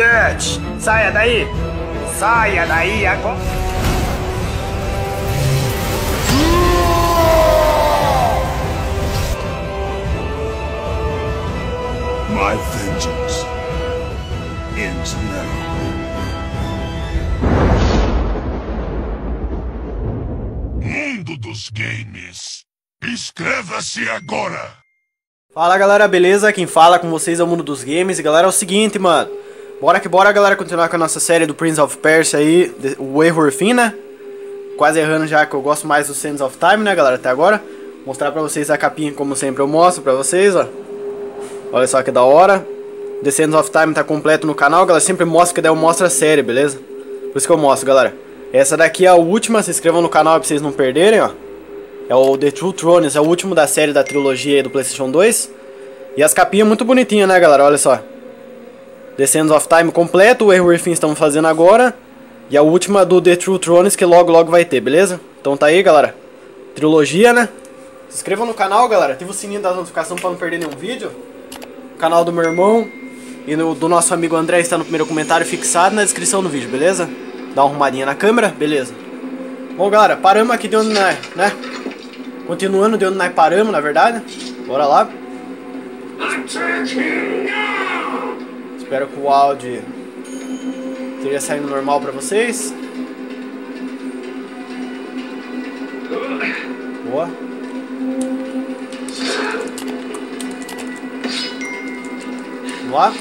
gigante! Saia daí! Saia daí agora! My vengeance ends now. Mundo dos Games. Inscreva-se agora! Fala galera, beleza? Quem fala com vocês é o Mundo dos Games. E galera, é o seguinte, mano. Bora que bora, galera, continuar com a nossa série do Prince of Persia aí, o erro Within, né? Quase errando já, que eu gosto mais do Sands of Time, né, galera, até agora. Vou mostrar pra vocês a capinha, como sempre eu mostro pra vocês, ó. Olha só que da hora. The Sands of Time tá completo no canal, galera, sempre mostra, que daí eu mostro a série, beleza? Por isso que eu mostro, galera. Essa daqui é a última, se inscrevam no canal pra vocês não perderem, ó. É o The True Thrones, é o último da série da trilogia aí do Playstation 2. E as capinhas muito bonitinhas, né, galera, olha só. The Sands of Time completo, o erro Within estamos fazendo agora. E a última do The True Thrones, que logo vai ter, beleza? Então tá aí, galera. Trilogia, né? Se inscrevam no canal, galera. Ativa o sininho das notificações pra não perder nenhum vídeo. O canal do meu irmão e do nosso amigo André está no primeiro comentário fixado na descrição do vídeo, beleza? Dá uma arrumadinha na câmera, beleza? Bom, galera, paramos aqui de onde nós, né? Continuando de onde nós paramos, na verdade. Bora lá. Espero que o áudio esteja saindo normal pra vocês. Boa. Vamos lá.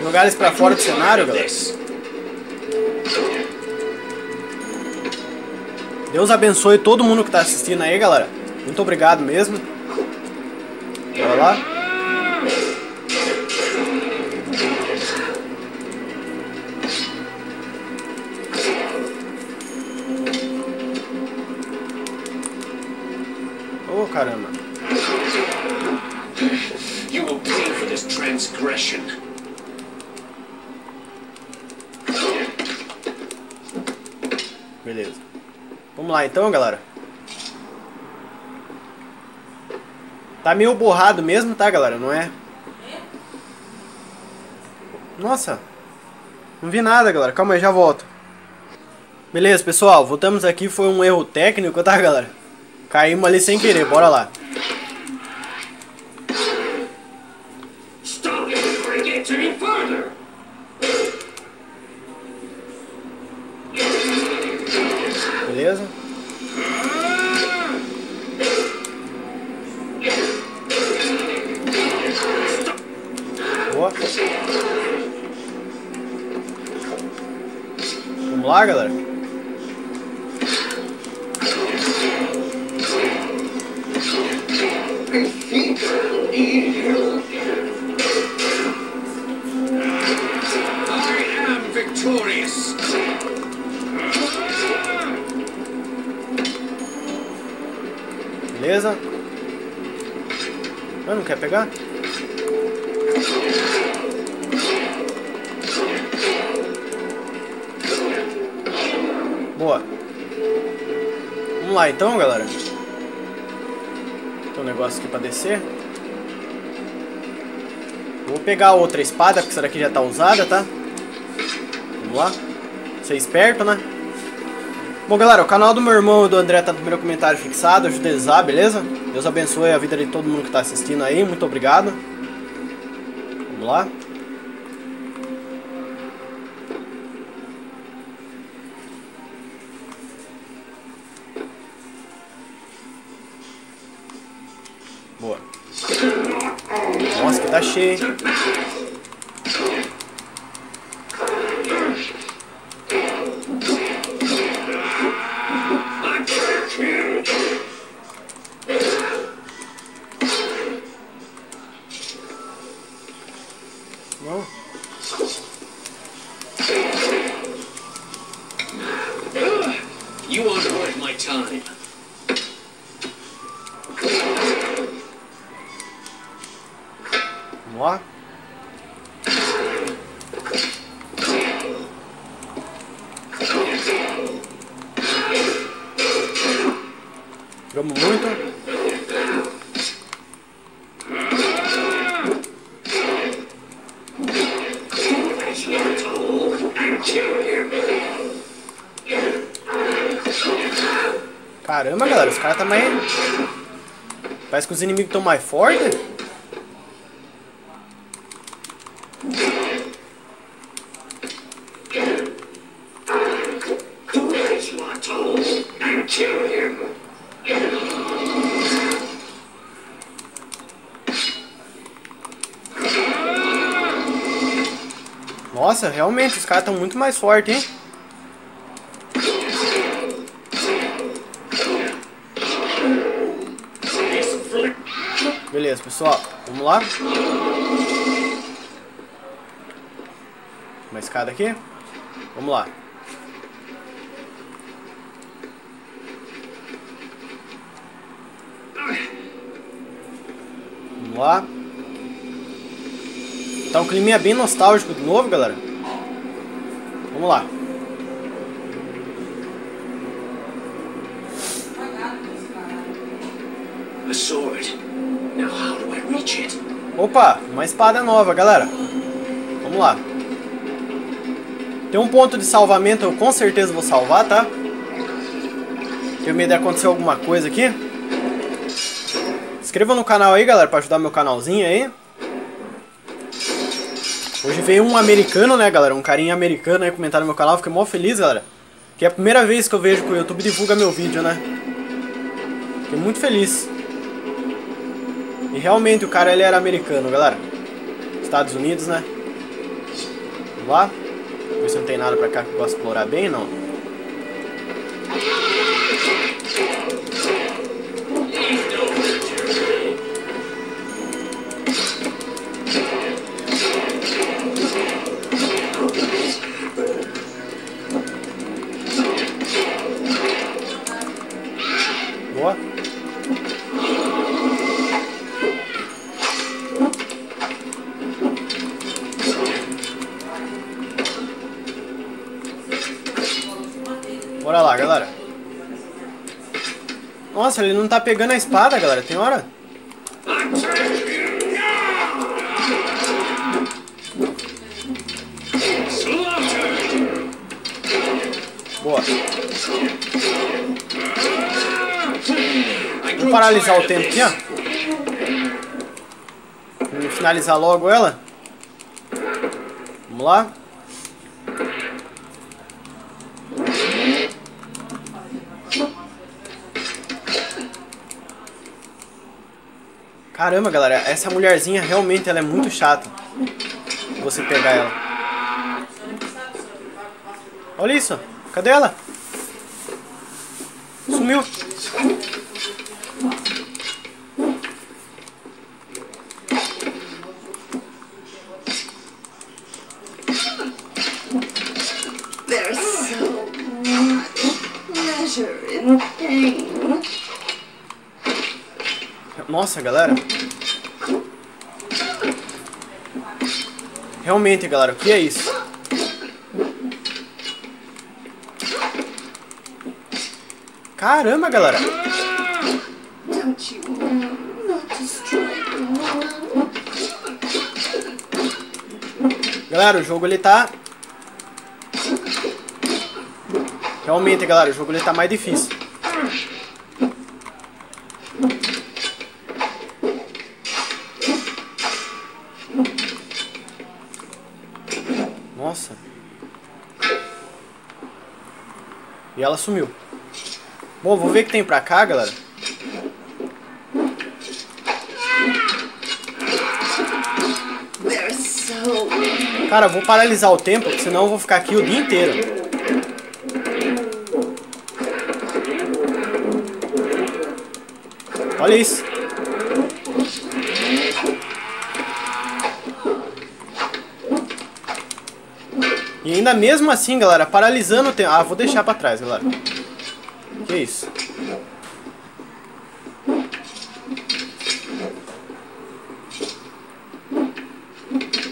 Jogar eles pra fora do cenário, galera. Deus abençoe todo mundo que tá assistindo aí, galera. Muito obrigado mesmo. Bora lá. Oh, caramba. You will pay for this transgression. Beleza. Vamos lá então, galera. Tá meio borrado mesmo, tá, galera? Não é? Nossa. Não vi nada, galera. Calma aí, já volto. Beleza, pessoal. Voltamos aqui. Foi um erro técnico, tá, galera? Caímos ali sem querer. Bora lá. Beleza? Boa. Vamos lá, galera. I am victorious. Beleza? Não quer pegar? Boa. Vamos lá então, galera. Tem um negócio aqui pra descer. Vou pegar a outra espada, porque essa daqui já tá usada, tá? Vamos lá. Ser esperto, né? Bom, galera, o canal do meu irmão e do André tá no primeiro comentário fixado, ajuda eles lá, beleza? Deus abençoe a vida de todo mundo que tá assistindo aí, muito obrigado. Vamos lá. Boa. Nossa, que tá cheio. Vamos lá. Jogamos muito. Caramba, galera, os caras também. Parece que os inimigos estão mais fortes. Nossa, realmente, os caras estão muito mais fortes, hein? Beleza, pessoal, vamos lá. Uma escada aqui. Vamos lá. Vamos lá. Tá um climinha bem nostálgico de novo, galera. Vamos lá. A sword. Opa, uma espada nova, galera. Vamos lá. Tem um ponto de salvamento, eu com certeza vou salvar, tá? Tenho medo de acontecer alguma coisa aqui. Inscreva no canal aí, galera, pra ajudar meu canalzinho aí. Hoje veio um americano, né, galera? Um carinha americano aí comentar no meu canal. Fiquei mó feliz, galera. Que é a primeira vez que eu vejo que o YouTube divulga meu vídeo, né? Fiquei muito feliz. E realmente o cara, ele era americano, galera. Estados Unidos, né? Vamos lá. Ver se não tem nada pra cá que eu posso explorar bem, não. Boa. Bora lá, galera. Nossa, ele não tá pegando a espada, galera. Tem hora? Boa. Vamos paralisar o tempo aqui, ó. Vamos finalizar logo ela. Vamos lá. Caramba, galera, essa mulherzinha realmente ela é muito chata. Você pegar ela. Olha isso. Cadê ela? Sumiu. There's so much pleasure in pain. Nossa, galera. Realmente, galera, o que é isso? Caramba, galera. Galera, o jogo ele tá... Realmente, galera, o jogo ele tá mais difícil. Nossa. E ela sumiu. Bom, vou ver o que tem pra cá, galera. Cara, eu vou paralisar o tempo, porque senão eu vou ficar aqui o dia inteiro. Olha isso. E ainda mesmo assim, galera, paralisando o tempo... Ah, vou deixar pra trás, galera. Que isso?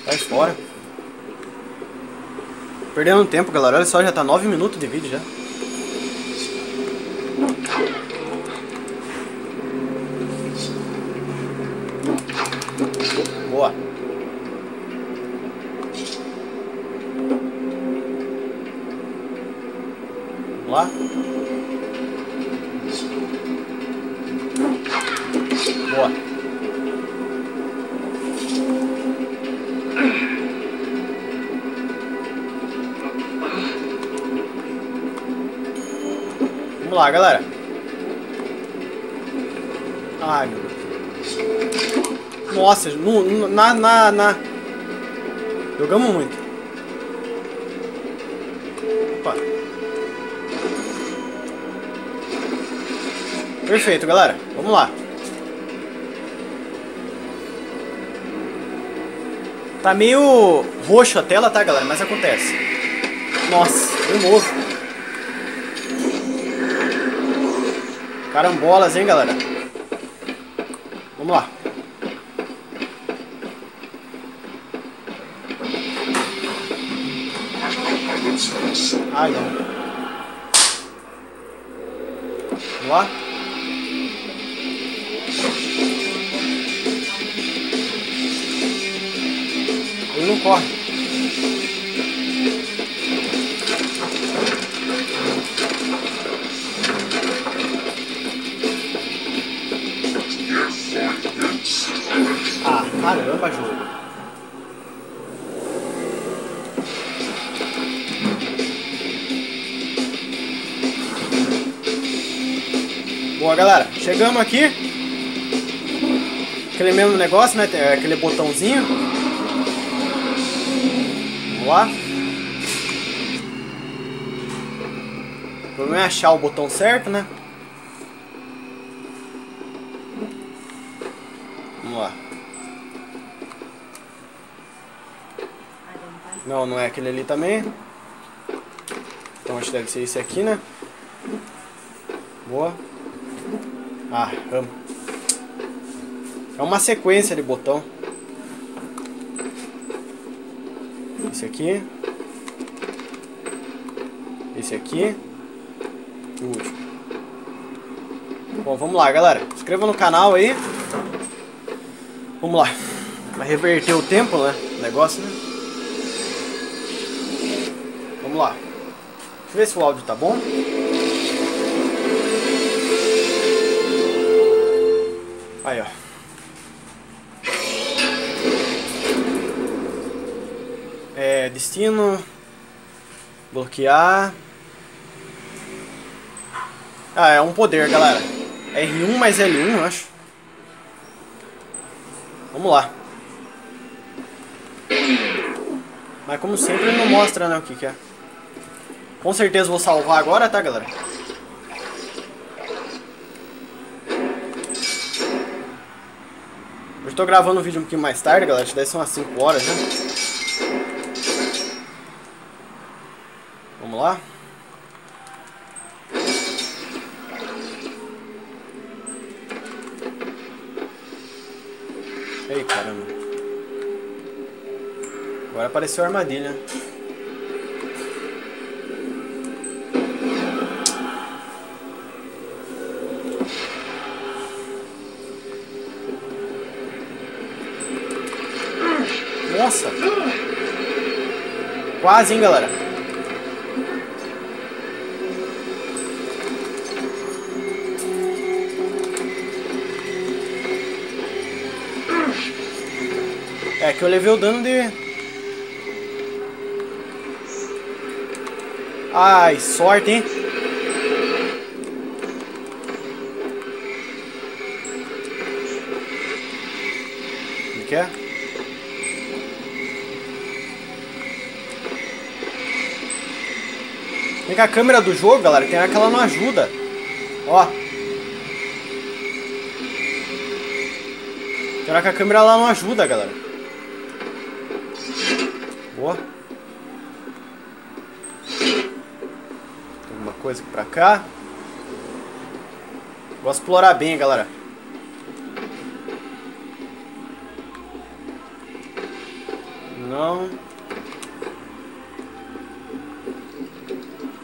Sai fora. Perdendo tempo, galera. Olha só, já tá 9 minutos de vídeo já. Boa. Vamos lá. Boa. Vamos lá, galera. Ai, meu Deus. Nossa, jogamos muito. Opa. Perfeito, galera. Vamos lá. Tá meio roxo a tela, tá, galera? Mas acontece. Nossa, eu morro. Carambolas, hein, galera? Vamos lá. Ai, não. Vamos lá. Ele não corre. Ah, caramba, jogo. Boa, galera. Chegamos aqui. Aquele mesmo negócio, né? Aquele botãozinho. Lá. O problema é achar o botão certo, né? Vamos lá. Não, não é aquele ali também. Então acho que deve ser esse aqui, né? Boa. Ah, amo. É uma sequência de botão. Esse aqui. Esse aqui. E o último. Bom, vamos lá, galera. Se inscreva no canal aí. Vamos lá. Vai reverter o tempo, né? O negócio, né? Vamos lá. Deixa eu ver se o áudio tá bom. Aí, ó. Destino, bloquear. Ah, é um poder, galera. R1 mais L1, eu acho. Vamos lá. Mas como sempre ele não mostra, né, o que que é. Com certeza vou salvar agora, tá, galera? Hoje tô gravando o vídeo um pouquinho mais tarde, galera. Acho que daí são as 5 horas, né? Vamos lá. Ei, caramba. Agora apareceu a armadilha. Nossa. Quase, hein, galera. É que eu levei o dano de... Ai, sorte, hein? Como que é? Vem com a câmera do jogo, galera. Tem hora que ela não ajuda. Ó. Tem hora que a câmera lá não ajuda, galera. Boa. Tem alguma coisa aqui pra cá. Gosto de explorar bem, galera. Não.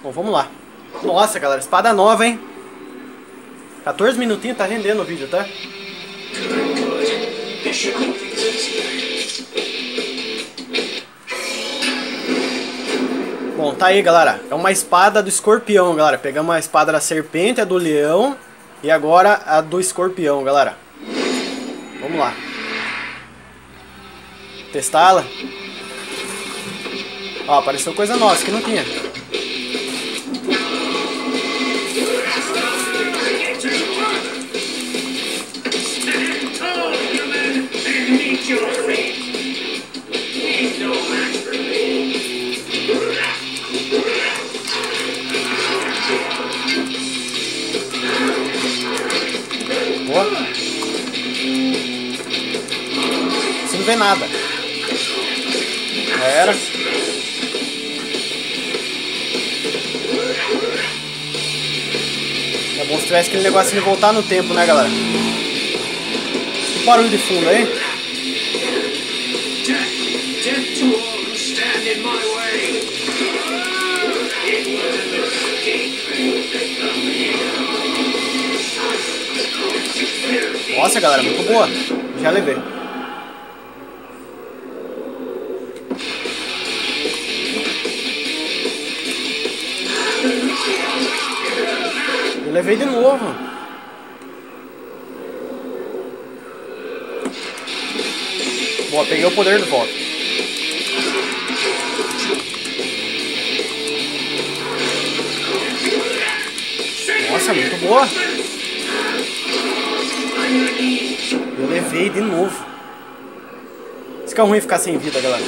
Bom, vamos lá. Nossa, galera, espada nova, hein? 14 minutinhos, tá rendendo o vídeo, tá? Bom, tá aí, galera. É uma espada do escorpião, galera. Pegamos a espada da serpente, a do leão e agora a do escorpião, galera. Vamos lá. Testá-la. Ó, apareceu coisa nossa que não tinha. Boa. Você não vê nada. Já era. É bom se tivesse aquele negócio de voltar no tempo, né, galera? Que barulho de fundo aí. Nossa, galera, muito boa. Já levei. Eu levei de novo. Boa, peguei o poder de volta. Nossa, muito boa. Eu levei de novo. Isso que é ruim ficar sem vida, galera.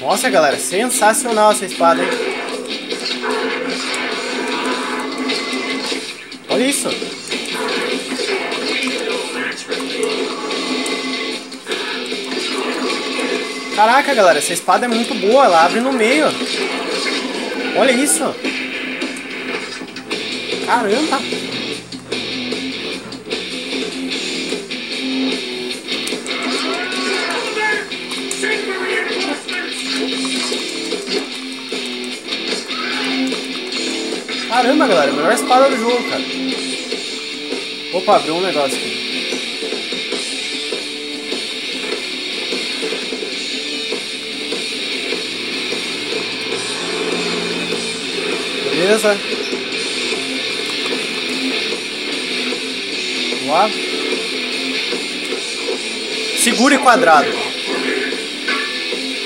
Nossa, galera, sensacional essa espada, hein? Olha isso. Caraca, galera, essa espada é muito boa. Ela abre no meio. Olha isso. Caramba. Caramba, galera, a melhor espada do jogo, cara. Opa, abriu um negócio aqui. Beleza. Vamos lá. Seguro e quadrado.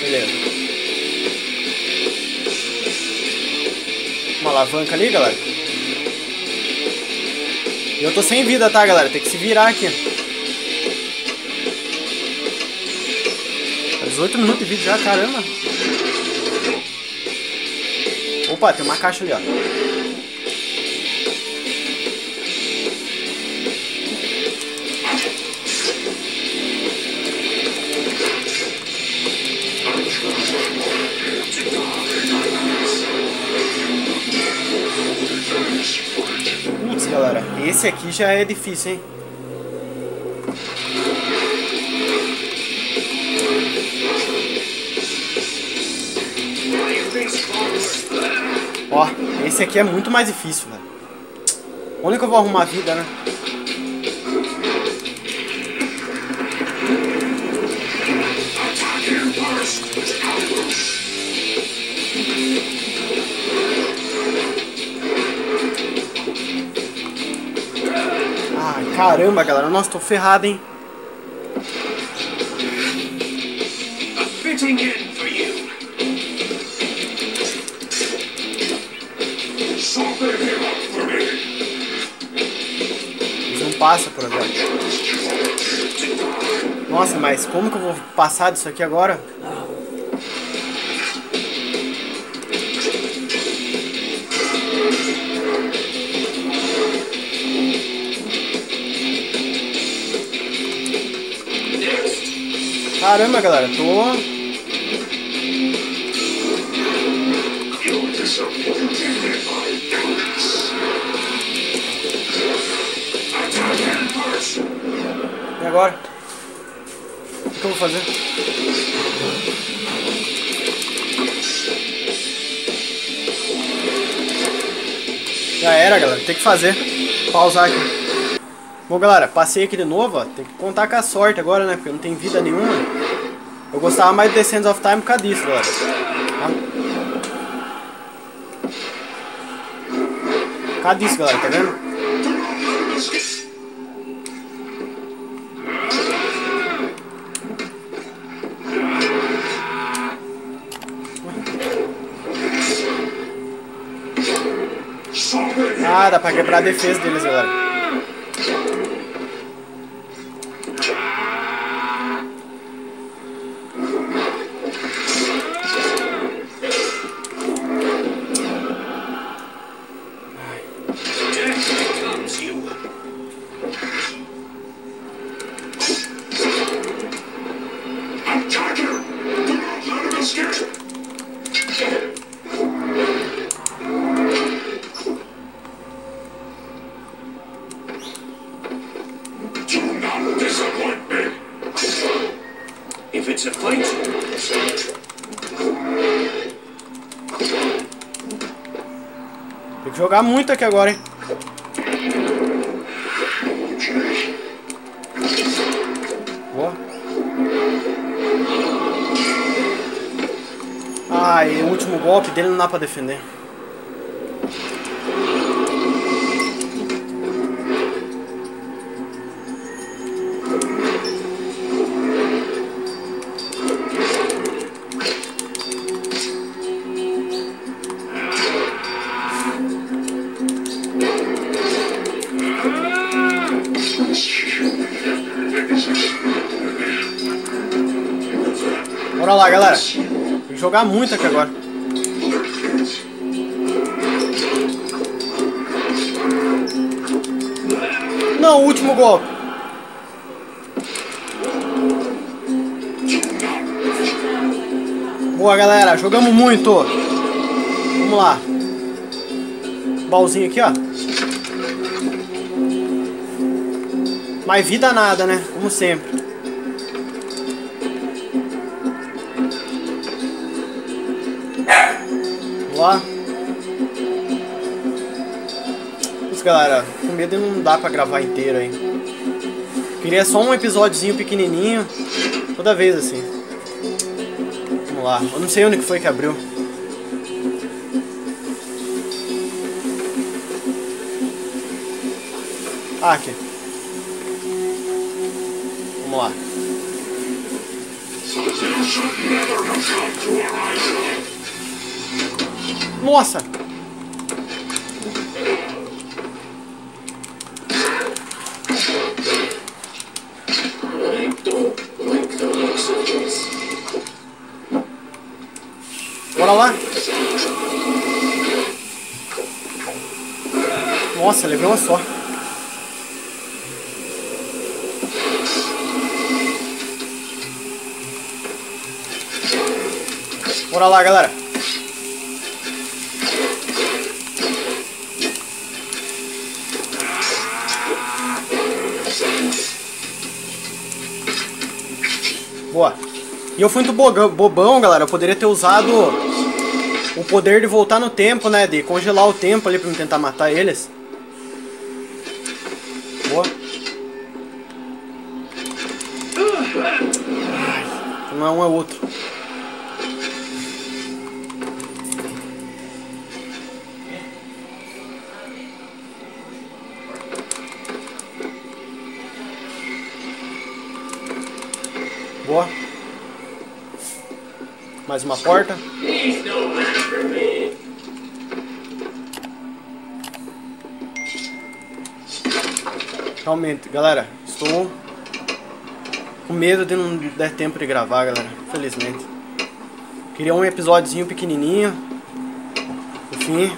Beleza. Uma alavanca ali, galera. E eu tô sem vida, tá, galera? Tem que se virar aqui. Tá 18 minutos de vídeo já, caramba. Opa, tem uma caixa ali, ó. Putz, galera, esse aqui já é difícil, hein? Ó, esse aqui é muito mais difícil, velho. Onde que eu vou arrumar vida, né? Caramba, galera, nossa, tô ferrado, hein? Não passa por agora. Nossa, mas como que eu vou passar disso aqui agora? Caramba, galera, tô... E agora? O que eu vou fazer? Já era, galera, tem que fazer. Pausar aqui. Bom, galera, passei aqui de novo, ó. Tem que contar com a sorte agora, né? Porque não tem vida nenhuma. Eu gostava mais de Sands of Time por causa disso, galera. Tá? Cadê isso, galera? Tá vendo? Ah, dá pra quebrar a defesa deles, galera. Tem que jogar muito aqui agora, hein? Boa. Ai, o último golpe dele não dá pra defender. Bora lá, galera. Tem que jogar muito aqui agora. Não, último golpe. Boa, galera. Jogamos muito. Vamos lá. Balzinho aqui, ó. Mais vida nada, né? Como sempre. Lá. Mas, galera, com medo não dá pra gravar inteiro, hein? Queria só um episódiozinho pequenininho. Toda vez assim. Vamos lá. Eu não sei onde que foi que abriu. Ah, aqui. Vamos lá. Nossa! Bora lá! Nossa, levei uma só. Bora lá, galera! Boa. E eu fui muito bobão, galera. Eu poderia ter usado o poder de voltar no tempo, né? De congelar o tempo ali pra me tentar matar eles. Boa. Não é um, é outro. Boa. Mais uma porta. Realmente, galera, estou com medo de não dar tempo de gravar, galera. Infelizmente. Queria um episódiozinho pequenininho. Enfim.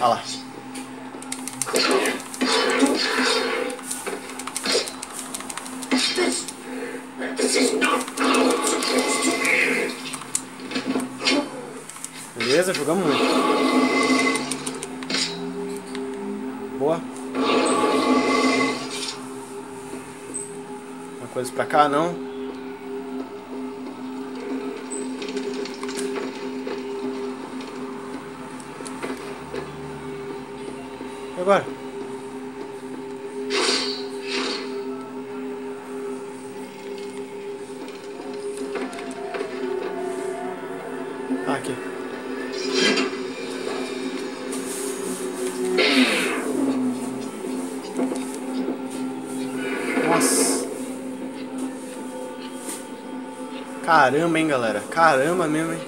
Olha lá. certeza, jogamos muito. Boa. Uma coisa pra cá, não. E agora? Aqui. Nossa. Caramba, hein, galera. Caramba mesmo, hein.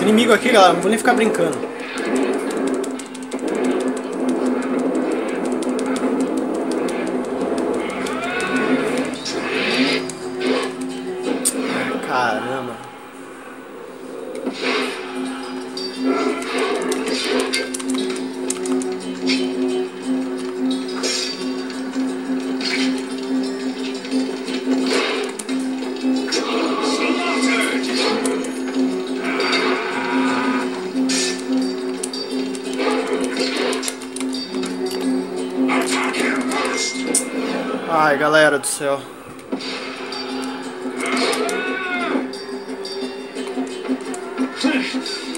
Inimigo aqui, galera, não vou nem ficar brincando. Caramba. Ai, galera do céu.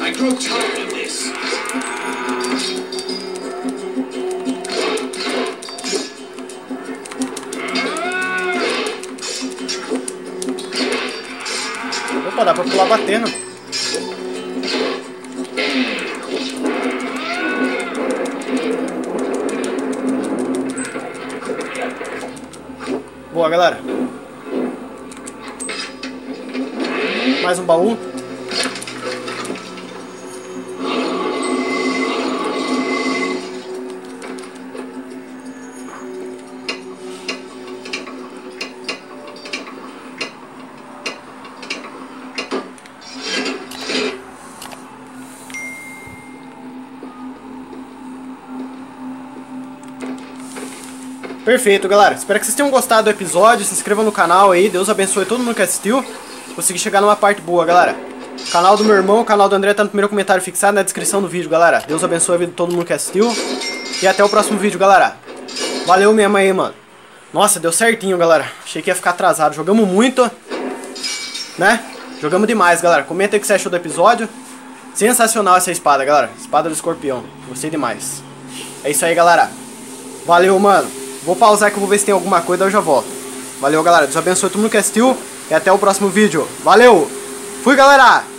I grow tired of this. Opa, dá pra pular batendo. Boa, galera. Mais um baú. Perfeito, galera. Espero que vocês tenham gostado do episódio. Se inscrevam no canal aí. Deus abençoe todo mundo que assistiu. Consegui chegar numa parte boa, galera. O canal do meu irmão, o canal do André, tá no primeiro comentário fixado na descrição do vídeo, galera. Deus abençoe a vida de todo mundo que assistiu. E até o próximo vídeo, galera. Valeu mesmo aí, mano. Nossa, deu certinho, galera. Achei que ia ficar atrasado. Jogamos muito, né? Jogamos demais, galera. Comenta aí o que você achou do episódio. Sensacional essa espada, galera. Espada do escorpião. Gostei demais. É isso aí, galera. Valeu, mano. Vou pausar que eu vou ver se tem alguma coisa, eu já volto. Valeu, galera. Deus abençoe todo mundo que assistiu e até o próximo vídeo. Valeu! Fui, galera!